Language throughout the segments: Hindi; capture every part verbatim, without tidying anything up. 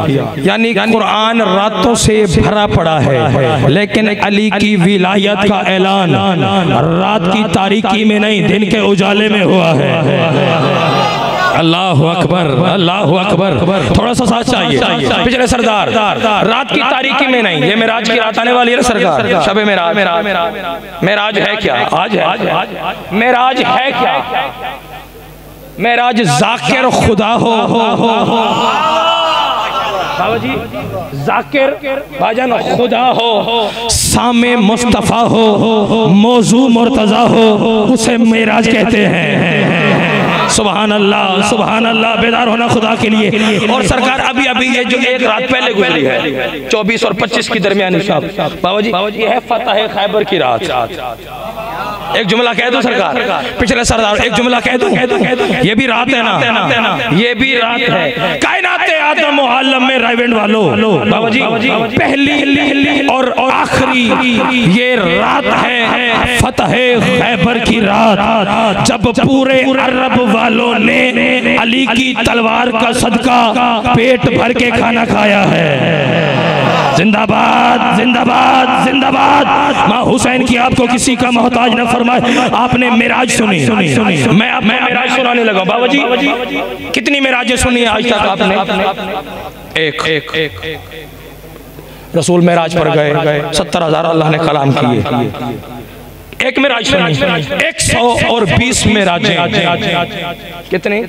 यानी कुरान रातों से भरा पड़ा है, लेकिन अली की विलायत का ऐलान रात की तारीकी में नहीं, दिन के उजाले में हुआ है। अल्लाह अकबर, अल्लाह अकबर। थोड़ा सा साथ चाहिए पिछले सरदार, रात की तारीकी में नहीं। ये मेराज की रात आने वाली है ना सरदार, शबे मेराज। मेराज है क्या? आज है मेराज, है क्या मेराज? जाकिर खुदा हो बाबा जी, जाकिर भाजन खुदा हो, सामे मुस्तफ़ा हो, मौजू मुर्तजा हो, उसे मेराज कहते हैं। सुबहान अल्लाह, सुबहान अल्लाह। बेदार होना खुदा के लिए। और सरकार अभी अभी ये जो एक रात पहले गुजरी है, चौबीस और पच्चीस की दरमियान बाबा जी, ये है फतह खैबर की रात। एक जुमला कह दो सरकार, पिछले सरदार एक जुमला कह दो, ये भी रात है ना, ये भी रात है। कायनाते आदम मोहल्लम में रायवंड वालों, बाबा जी पहली और आखिरी ये रात है, फतह खैबर की रात, जब पूरे अरब वालों ने अली की तलवार का सदका पेट भर के खाना खाया है। जिंदाबाद, जिंदाबाद, जिंदाबाद। माँ हुसैन की आपको किसी का मोहताज न फरमाए। आपने मेराज सुनी, मैं मैं मेराज सुनाने लगा बाबा जी। कितनी मेराजें सुनी आज तक आपने? एक एक एक रसूल मेराज पर गए, सत्तर हजार अल्लाह ने कलाम किए। एक मेराज सुनी, एक सौ और बीस मेराजें। कितने?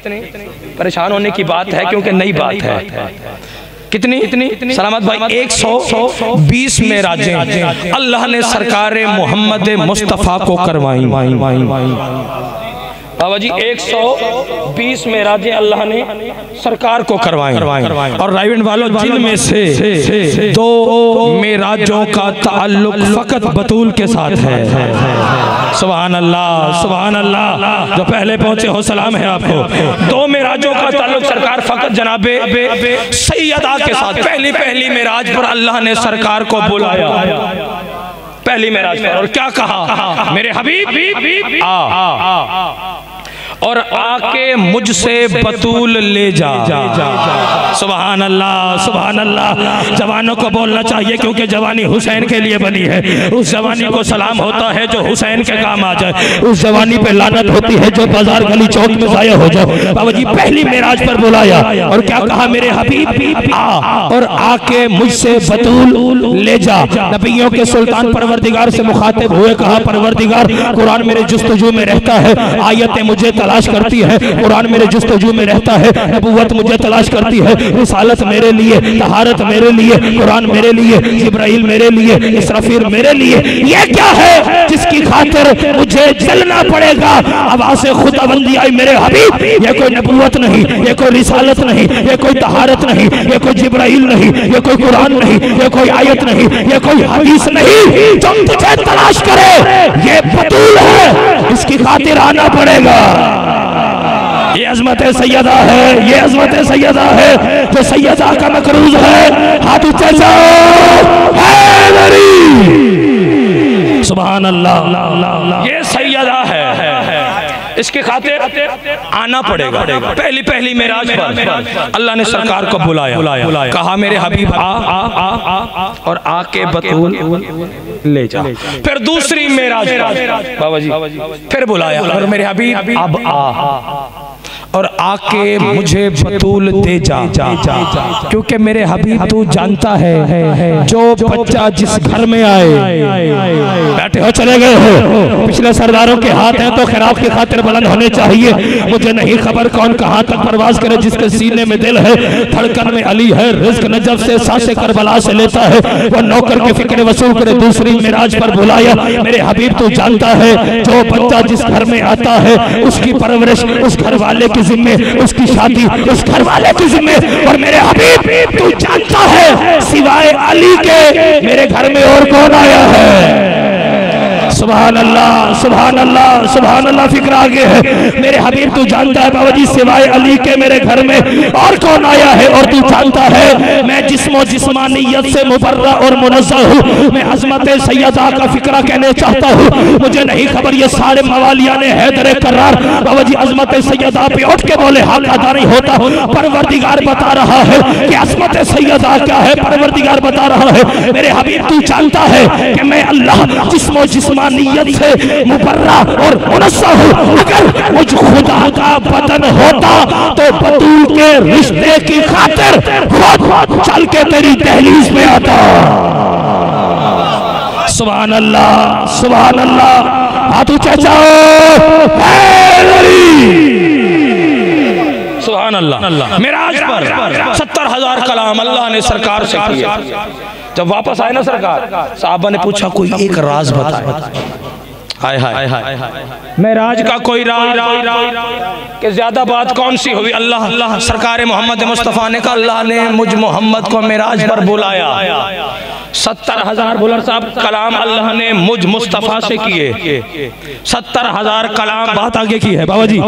परेशान होने की बात है क्योंकि नई बात है। कितनी? इतनी सलामत भाई, एक सौ बीस में राजे अल्लाह ने सरकार मोहम्मद मुस्तफ़ा को करवाई। बाबा जी एक सौ बीस में राजे अल्लाह ने सरकार को करवाई। और रायवंड वालों, जिनमें से दो मेराजों का ताल्लुक फकत बतूल के साथ है। सुभान अल्लाह, सुभान अल्लाह। जो पहले पहुंचे हो सलाम है आपको। दो मेराजों का ताल्लुक सरकार फकत जनाबे सैयदा के साथ। पहली पहली मेराज पर अल्लाह ने सरकार को बुलाया, पहली मेराज पर। और क्या कहा? मेरे हबीब आ और आके मुझसे बतूल ले जा। सुभान अल्लाह, सुभान अल्लाह। जवानों को बोलना चाहिए क्योंकि जवानी हुसैन के लिए बनी है। उस जवानी को सलाम होता है जो हुसैन के काम आ जाए, उस जवानी पे लानत होती है जो बाजार गली चौक में जाया हो जाए। बाबा जी पहली मेराज पर बुलाया और क्या कहा? मेरे हबीब आ और आके मुझसे बतूल ले जा। नबियों के सुल्तान परवरदिगार से मुखातिब हुए, कहा परवरदिगार कुरान मेरे जुस्तजू में रहता है, आयतें मुझे तलाश करती है, कुरान मेरे जुस्तजू में रहता है, नबुवत मुझे तलाश करती है, रिसालत मेरे लिए, तहारत मेरे लिए, कुरान मेरे लिए, जिब्राइल मेरे लिए, इसराफील मेरे लिए। ये क्या है जिसकी खातिर मुझे जलना पड़ेगा? आवाज़ से खुदाबंदी आई, मेरे हबीब ये कोई नबुवत नहीं, ये कोई रिसालत नहीं, ये कोई तहारत नहीं, ये कोई जिब्राइल नहीं, ये कोई कुरान नहीं, ये कोई आयत नहीं, ये कोई हदीस नहीं। तुम मुझे तलाश करे, ये बतूल है, इसकी खातिर आना पड़ेगा। ये अजमत सैयदा है, ये अजमत सैयदा है जो सैयदा का मकरूज है। हाथ ऊंचा जाओ। सुभान अल्लाह, ये सैयदा है, इसके खातिर आना पड़ेगा। पहली पहली मेराज पर अल्लाह ने सरकार को बुलाया, कहा मेरे हबीब आ और आके बतूल ले जा। फिर दूसरी मेराज बाबा जी फिर बुलाया और मेरे हबीब अब आ और आके मुझे बतूल दे जा, क्योंकि मेरे हबीब तू जानता है जो बच्चा जिस घर में आए। बैठे हो चले गए हो, पिछले सरदारों के हाथ हैं तो खिराफ की खातिर बुलंद होने चाहिए। मुझे नहीं खबर कौन कहाँ तक परवाज करे, जिसके सीने में दिल है, धड़कन में अली है, रिज्क नजब से, सांसें करबला से लेता है, वह नौकर के फिक्र वसूल करे। दूसरी मेराज पर बुलाया, मेरे हबीब तू जानता है जो बच्चा जिस घर में आता है उसकी परवरिश उस घर वाले की जिम्मे, उसकी शादी उस घर वाले की जिम्मे। और मेरे हबीब तू जानता है सिवाय अली के मेरे घर में और कौन आया है? सुभान अल्लाह सुभान अल्लाह सुभान अल्लाह। फिक्र आगे है मेरे हबीब, तू जानता है बाबा जी सिवाय अली के मेरे घर में और कौन आया है, और तू जानता है मैं जिस्मो जिस्मानियत से मुबर्रा और मुनज़्ज़ह हूँ। मैं अज़मत सैयदा का फिक्रा कहना चाहता हूँ, मुझे नहीं खबर ये सारे मवालिया ने हैदर करार बाबा जी अज़मत सैयदा पे उठ के बोले हाल अदा नहीं होता। परवरदिगार बता रहा है कि अज़मत सैयदा क्या है, परवरदिगार बता रहा है मेरे हबीब तू जानता है कि मैं अल्लाह जिस्मो जिस्मानियत से मुबर्रा और मुनज़्ज़ह हूँ। अगर मुझ खुदा का बदन होता तो बतूल के रिश्ते की खातिर खुद चल के तेरी दहलीज में आता। सुभान अल्लाह सुभान अल्लाह। हाथ ऊंचा चढ़ाओ सुभान अल्लाह। मेराज पर सत्तर हजार कलाम अल्लाह ने सरकार से किया। जब वापस आए ना सरकार, साहबा ने पूछा कोई एक राज बताए। हाय हाय हाय मेराज का कोई राज कि ज्यादा बात कौन सी हुई। अल्लाह अल्लाह सरकार मोहम्मद मुस्तफ़ा ने कहा अल्लाह ने मुझ मोहम्मद को मेराज पर बुलाया। सत्तर हजार बुलर साहब कलाम अल्लाह ने मुझ मुस्तफ़ा से किए। सत्तर हजार कलाम बात आगे की है बाबा जी।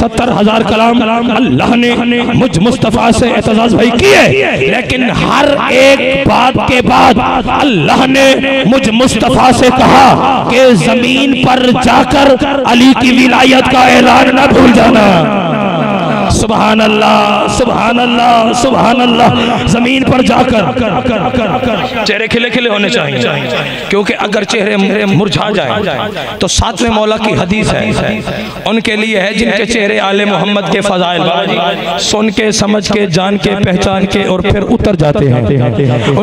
सत्तर हजार कलाम अल्लाह ने मुझ मुस्तफ़ा से एतज़ाज़ भाई किए, लेकिन हर एक बात के बाद अल्लाह ने मुझ मुस्तफ़ा से कहा कि जमीन पर जाकर अली की विलायत का ऐलान न भूल जाना। सुभान अल्लाह सुभान अल्लाह सुभान अल्लाह। जमीन पर जाकर चेहरे खिले खिले होने चाहिए, क्योंकि अगर चेहरे मुरझा जाए तो सातवें मौला की हदीस है उनके लिए है जिनके चेहरे आले मोहम्मद के फजाइल सुन के समझ के जान के पहचान के और फिर उतर जाते हैं।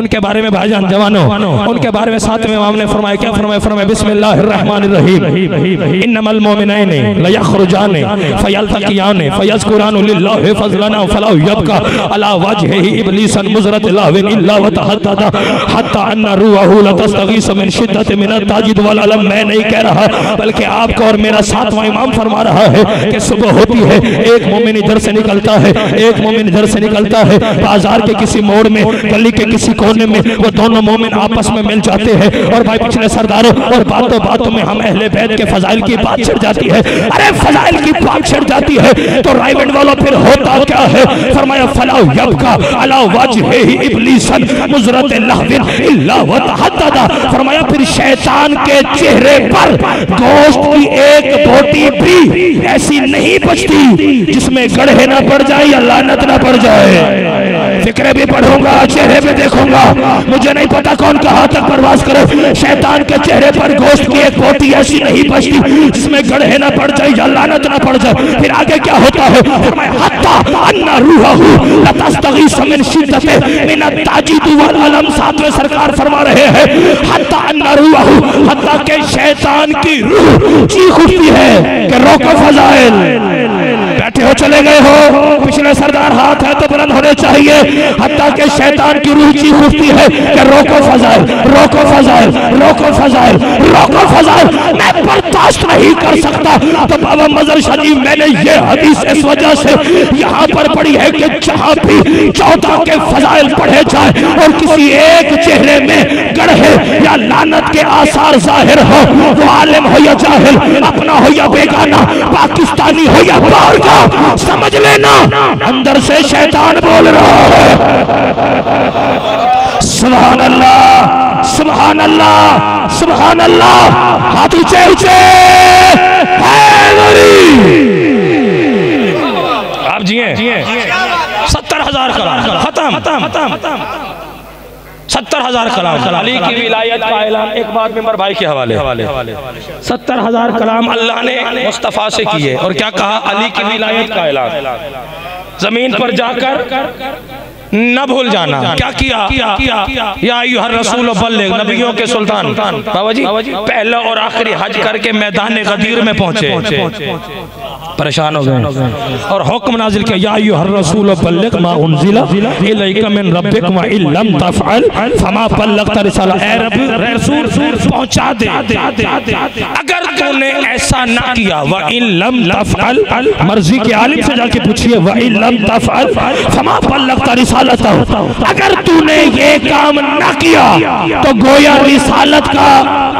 उनके बारे में भाईजान जवानों उनके बारे में सातवें इमाम ने फरमाया, क्या फरमाया? फरमाया बिस्मिल्लाहिर्रहमानिर्रहीम इन्नमल मोमिनैने लयखरुजाने फयल्तकियाने फयज़कुरान मैं नहीं कह रहा बल्कि आपको और मेरा सातवां इमाम फरमा रहा है कि सुबह होती है, एक मोमिन इधर से निकलता है एक मोमिन इधर से निकलता है, बाजार के किसी मोड़ में गली के किसी कोने में वो दोनों मोमिन आपस में मिल जाते हैं। और भाई पिछले सरदारों और बातों बातों में हम अहले बैत के फजाइल की बात छिड़ जाती है। अरे फजाइल की बात छिड़ जाती है तो रायवंड वालों फिर होता क्या है? फरमाया फला यबका अला वजही इब्लीसन मुजरत लहविन इल्ला वतहद्ददा। फरमाया फिर शैतान के चेहरे पर गोश्त की एक बोटी भी ऐसी नहीं बचती जिसमें गढ़े ना पड़ जाए या लानत ना पड़ जाए। फिक्र भी पढ़ूंगा, चेहरे पे देखूंगा, मुझे नहीं पता कौन कहां तक प्रवास करे। शैतान के चेहरे पर गोश्त की एक बोटी ऐसी नहीं बचती जिसमें गढ़े ना पड़ जाए या लानत ना पड़ जाए। फिर आगे क्या होता है? सरकार फरमा रहे हैं के शैतान की रूह चीख उठती है कि रोको फजाइल, बैठे हो चले गए हो। पिछले सरदार हाथ है तो बुलंद होने चाहिए। हत्ता के शैतान की रूह चीख उठती है कि रोको फजाइल रोको फजाइल रोको फजाइल रोको फजाइल। मैं बर्दाश्त नहीं कर सकता। तो बाबा मजर शरीफ मैंने ये हदीस इस वजह से यहाँ पर पड़ी है कि जहाँ भी चौदह के फजाइल पढ़े जाए और किसी एक चेहरे में गढ़े या लानत के आसार जाहिर हो, वो आलिम हो या जाहिल, अपना हो या बेगाना, पाकिस्तानी हो या बाहर का, समझ लेना अंदर से शैतान बोल रहा है। सुभान अल्लाह सुभान अल्लाह सुभान अल्लाह। हाथ ऊंचे ऊंचे आप जिए। सत्तर हजार कलाम खत्म खत्म। सत्तर हजार कलाम अली की विलायत का ऐलान। एक बात मेंबर भाई के हवाले हवाले सत्तर हजार कलाम अल्लाह ने मुस्तफ़ा से किए और क्या कहा? अली की विलायत का ऐलान जमीन पर जाकर न भूल जाना। क्या किया? या अय्युहर रसूल बल्लिग, नबियों के सुल्तान बाबा जी पहला और आखिरी हज करके मैदान गदीर में पहुंचे, परेशान हो गए और हुक्म नाजिल किया या अय्युहर रसूल बल्लिग मा उनज़िला इलैका मिन रब्बिक व इन लम तफ़अल फमा बल्लगत रिसाला। ए रसूल पहुंचा दे, अगर तूने ऐसा ना किया, व इन लम तफअल, मर्जी के आलिम से जाके पूछिए, व इन लम तफअल फमा बल्लगता रिसालतहू, अगर तूने ये काम ना किया तो गोया रिसालत का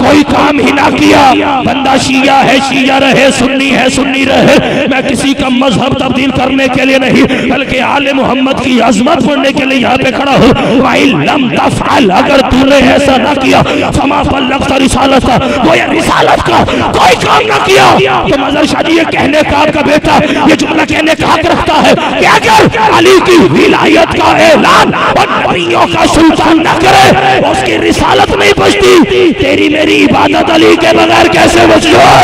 कोई काम ही ना किया। बंदा शिया है शिया रहे, सुन्नी है सुन्नी रहे। मैं किसी का मजहब तब्दील करने के लिए नहीं बल्कि आले मोहम्मद की अजमत पढ़ने के लिए यहाँ पे खड़ा हूँ। व इन लम तफअल, अगर तूने ऐसा ना किया फमा बल्लगता रिसालतहू, गोया रिसालत का कोई काम ना किया। तो मजहर शादी ये कहने का आपका बेटा ये जुमला कहने का हक रखता है कि अगर अली की विलायत का ऐलान और नबियों का सुल्तान न करे उसकी रिसालत नहीं बचती, तेरी मेरी इबादत अली के बगैर कैसे बच जाए।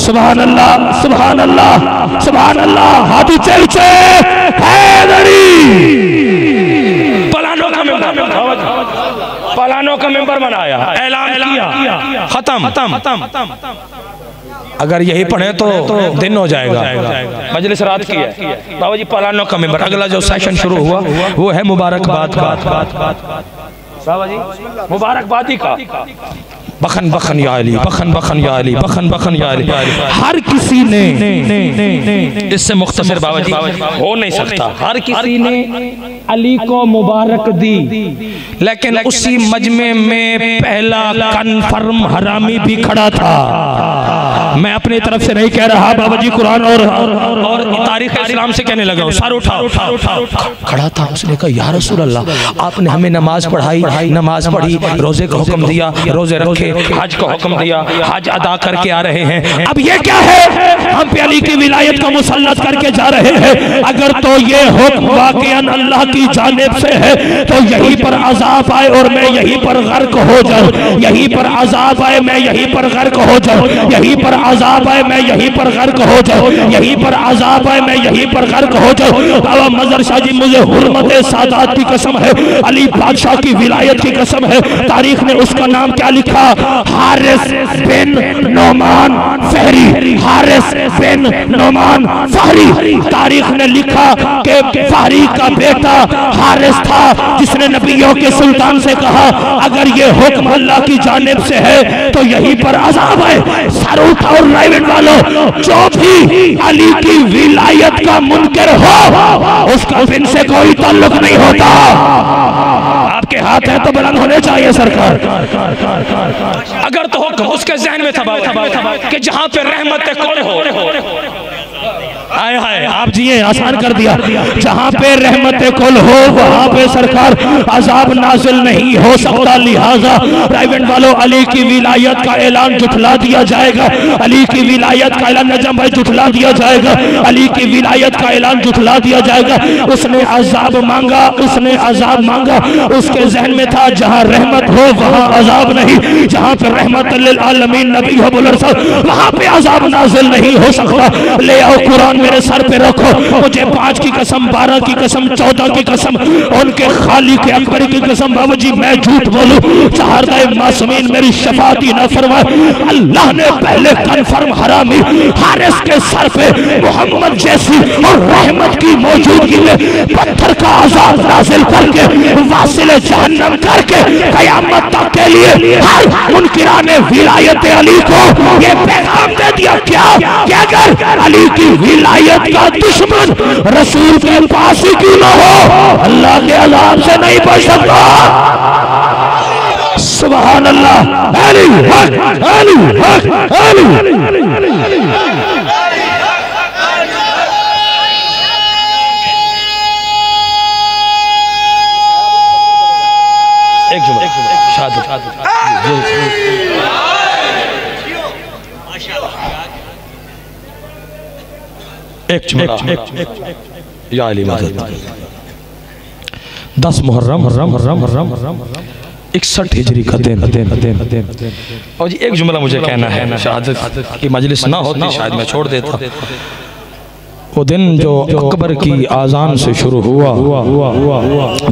सुभान अल्लाह सुभान अल्लाह सुभान अल्लाह। हाथ ऊंचे ऊंचे फलानों का मेंबर बनाया, ऐलान किया, खत्म। अगर यही पढ़े तो दिन हो जाएगा। मजलिस रात की है बाबा जी, फलानों का मेंबर। अगला जो सेशन शुरू हुआ वो है मुबारकबाद का। बाबा जी मुबारकबादी का बखन बखन या अली, बखन बखन या अली, बखन बखन या अली। हर किसी ने, इससे मुख्तसर बाबा जी हो नहीं सकता, हर किसी ने अली को मुबारक दी, लेकिन उसी मजमे में पहला कन्फर्म हरामी भी खड़ा था। मैं अपनी तरफ से नहीं कह रहा बाबा जी, कुरान और और तारीख इस्लाम से कहने लगा हूं। सर उठाओ, खड़ा था। उसने कहा या रसूल अल्लाह, आपने हमें नमाज पढ़ाई, नमाज पढ़ी, रोजे का हुक्म दिया, रोजे रखे, हज का हुक्म दिया, हज अदा करके आ रहे हैं, अब ये क्या है हम पे अली की विलायत को मुसल्लत करके जा रहे हैं। अगर तो ये हुक्म वाकईन अल्लाह की जानिब से है तो यहीं पर अजाब आए और मैं यहीं पर गर्क हो जाऊं, यहीं पर अजाब आए मैं यहीं पर गर्क हो जाऊं, यहीं पर अजाब आए मैं यहीं पर गर्क हो जाऊं, यहीं पर अजाब आए मैं यहीं पर गर्क हो जाऊं। बाबा मजर शाह जी मुझे हुर्मत सादात की कसम है, अली बादशाह की विलायत की कसम है। तारीख ने उसका नाम क्या लिखा? हारिस बिन नोमान फहरी, हारिस बिन नोमान फहरी। तारीख ने लिखा कि फहरी का बेटा हारिस था जिसने नबियों के सुल्तान से कहा अगर ये हुक्म अल्लाह की जानिब से है तो यहीं पर अजाब है। सर और रायवंड वालों, जो भी अली की विलायत का मुनकर हो उसका इनसे कोई ताल्लुक नहीं होता। आपके हाथ है तो बुलंद होने चाहिए सरकार। अगर तो हुक्म उसके जहन में था कि जहां पे रहमत कौन हो, आए हाय आप जिए आसान कर दिया। जहाँ पे रहमत कुल हो वहाँ पे सरकार अजाब नाजिल नहीं हो सकता। लिहाजा रायवंड वालों, अली की विलायत का ऐलान जुठला दिया जाएगा, अली की विलायत का ऐलान नजम भाई जुठला दिया जाएगा, अली की विलायत का ऐलान जुठला दिया जाएगा। उसने अजाब मांगा, उसने अजाब मांगा, उसके जहन में था जहाँ रहमत हो वहाँ अजाब नहीं, जहाँ पे रहमत लिल आलमीन नबी हो बुलर साहब वहाँ पे अजाब नाजिल नहीं हो सकता। ले आओ कुरान मेरे सर पे रखो, मुझे पांच की कसम, बारह की कसम, चौदह की कसम, उनके खाली के अकबर की कसम बाबा जी मैं झूठ बोलूं, चारदाए मासूमीन मेरी शफाती ना फरमाए। अल्लाह ने पहले कन्फर्म हरामी हारिस के सर पे मोहम्मद जैसी और रहमत की मौजूदगी में पत्थर का आजाद नाजिल करके वासिल जहन्नम करके कयामत तक के लिए हर मुनकिराने विलायत अली को ये पैगाम दे दिया क्या कि अगर अली की विलायत का दुश्मन रसूल के पास ही क्यों ना हो अल्लाह के अज़ाब से नहीं बच सकता। सुभान अल्लाह। अली हक, अली हक, अली एक जुमला शादी एक चुमरा या अली मदद। दस मुहर्रम इकसठ हिजरी का दिन और जी एक जुमला मुझे कहना है, शायद की मजलिस ना होती शायद मैं छोड़ देता। वो दिन जो अकबर की आज़ान से शुरू हुआ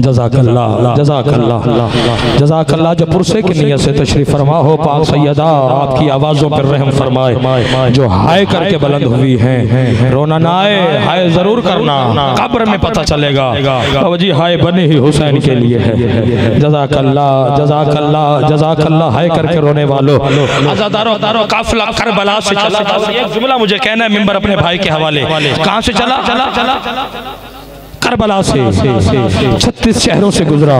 जज़ाकल्लाह जज़ाकल्लाह जज़ाकल्लाह जो पुरसे की नियत से तशरीफ़ फरमा हो पाक सैयदा, आपकी आवाज़ों पर रहम फरमाए। जो हाय करके बुलंद हुई हैं रोना ना आए, हाय ज़रूर करना, कब्र में पता चलेगा बाबा जी हाय बने ही हुसैन के लिए है। जज़ाकल्लाह जज़ाकल्लाह जज़ाकल्लाह। हाय करके रोने वालों, आज़ादारों काफ़िला करबला से चला था। एक जुमला मुझे कहना है मिंबर अपने भाई के हवाले। कहाँ से चला? चला, चला, चला, चला। करबला से छत्तीस शहरों से गुजरा,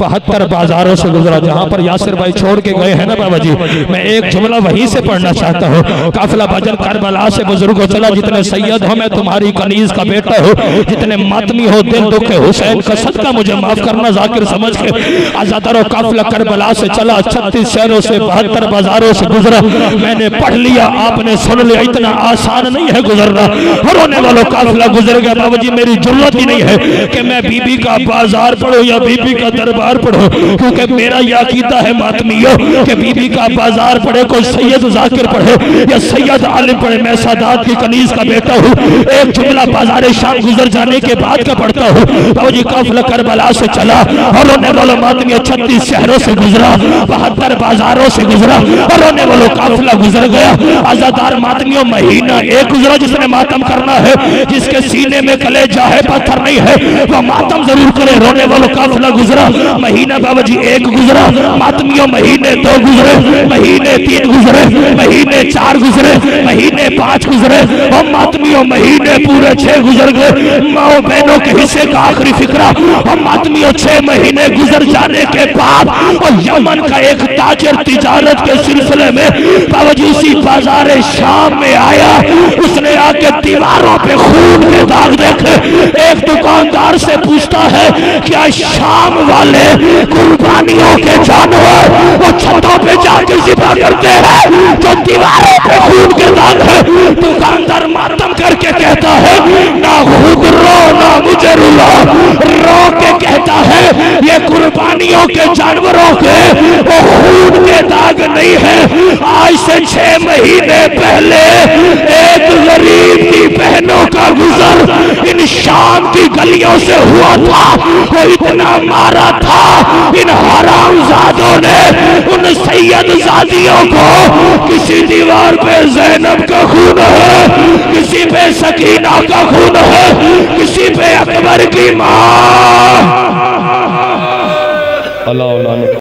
बहत्तर बाजारों से गुजरा, जहाँ पर यासिर भाई छोड़ के गए हैं ना बाबा जी, मैं एक जुमला वहीं से पढ़ना चाहता हूँ। काफिला बजल करबला से बुजुर्गों चला, जितने सैयद हो मैं तुम्हारी कनीज का बेटा हो, जितने मातमी हो दिल दुख हुसैन का सदका मुझे माफ करना जाकिर समझ के। आजादारो काफिला करबला से चला, छत्तीस शहरों से बहत्तर बाजारों से गुजरा। मैंने पढ़ लिया आपने सुन लिया, इतना आसान नहीं है गुजरना। रोने वालों काफिला गुजर गया बाबा जी, मेरी जरूरत ही नहीं है कि मैं बीबी का बाजार पढ़ो या बीबी का दरबार पढ़ो, क्योंकि मेरा यह अकीदा है मातमियों कि बीबी का बाजार पढ़े कोई सैयद जाकिर पढ़े या सैयद आलिम पढ़े। मैं सादात की कनीज का बेटा हूँ। एक जुमला बाजार शाम गुजर जाने के बाद का पढ़ता हूँ बाबू जी। काफिला करबला से चला और रोने वालों मातमियों, छत्तीस शहरों से गुजरा, बहत्तर बाजारों से गुजरा और रोने वालों काफिला गुजर गया। आजादार मातमियों महीना एक गुजरा जिसने मातम करना है, जिसके सीने में कलेजा है पत्थर नहीं है वह मातम जरूर करे। रोने वालों काफिला गुजरा, महीना बाबा जी एक गुजरा मातमियों, महीने दो गुजरे, महीने तीन गुजरे, महीने चार गुजरे, महीने पांच गुजरे और मातमियों महीने पूरे छह गुजर गए। माओ बहनों के हिस्से का आखिरी फिक्रा और मातमियों छह महीने गुजर जाने के बाद और यमन का एक ताजर तिजारत के सिलसिले में बाबा जी उसी बाजार शाम में आया। उसने आके दीवारों पे खून के दाग देखे। एक दुकानदार से पूछता है क्या शाम वाले कुर्बानियों के जानवर वो छतों पे जाकर जिबा करते हैं जो दीवारों पे खून के दाग है? दुकानदार मातम करके कहता है ना खुद रो ना मुझे रुला। रो के कहता है ये कुर्बानियों के जानवरों के वो खून के दाग नहीं है। आज से छह महीने पहले एक गरीब की बहनों का गुजर इन शाम की गलियों से हुआ था। वो इतना मारा था इन हरामजादों ने, उन सैयद जादियों को। किसी दीवार पे ज़ैनब का खून है, किसी पे सकीना का खून है, किसी पे अकबर की माँ।